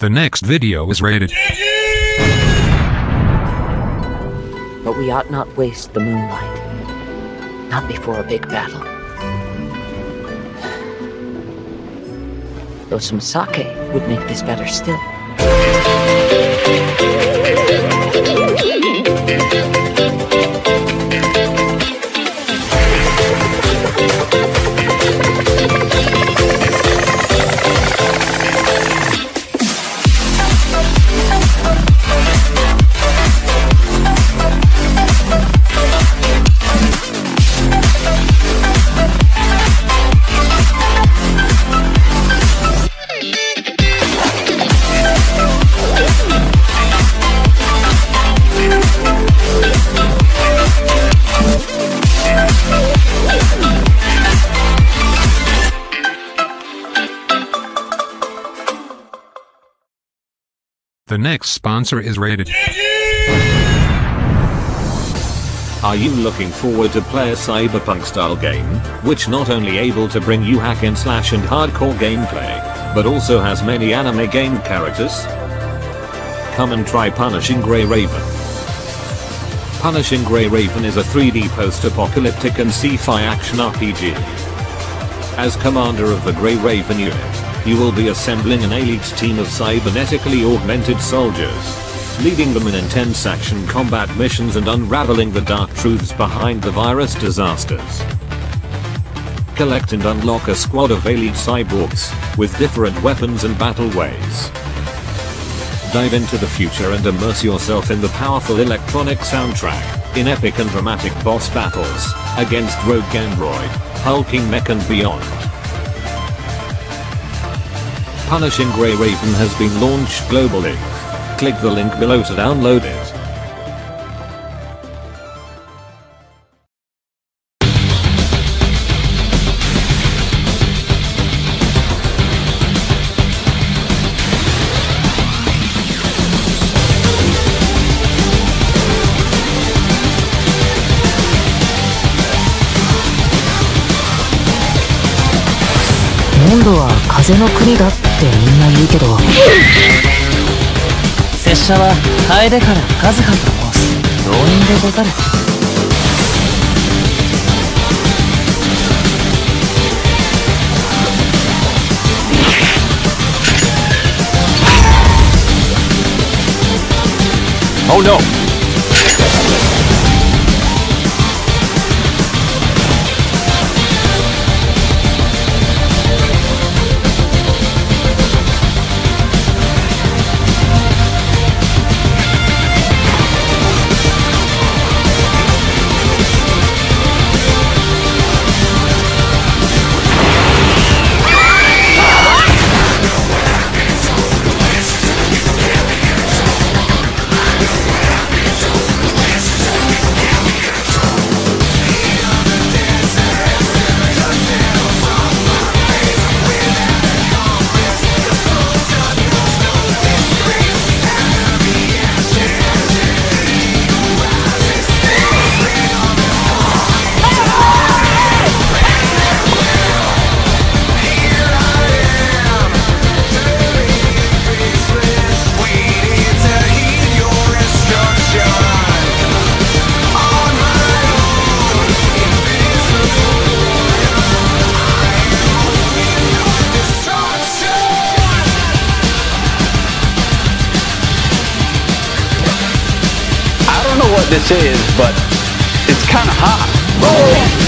The next video is rated. But we ought not waste the moonlight. Not before a big battle. Though some sake would make this better still. The next sponsor is rated. Are you looking forward to play a cyberpunk style game, which not only able to bring you hack and slash and hardcore gameplay, but also has many anime game characters? Come and try Punishing: Gray Raven. Punishing: Gray Raven is a 3D post-apocalyptic and sci-fi action RPG. As commander of the Gray Raven unit, you will be assembling an elite team of cybernetically augmented soldiers, leading them in intense action combat missions and unraveling the dark truths behind the virus disasters. Collect and unlock a squad of elite cyborgs, with different weapons and battle ways. Dive into the future and immerse yourself in the powerful electronic soundtrack, in epic and dramatic boss battles, against rogue android, hulking mech and beyond. Punishing: Gray Raven has been launched globally. Click the link below to download it.今度は風の国だってみんな言うけど、拙者は楓から和葉と申す浪人でござる。Oh no! This is, but it's kind of hot. Roll.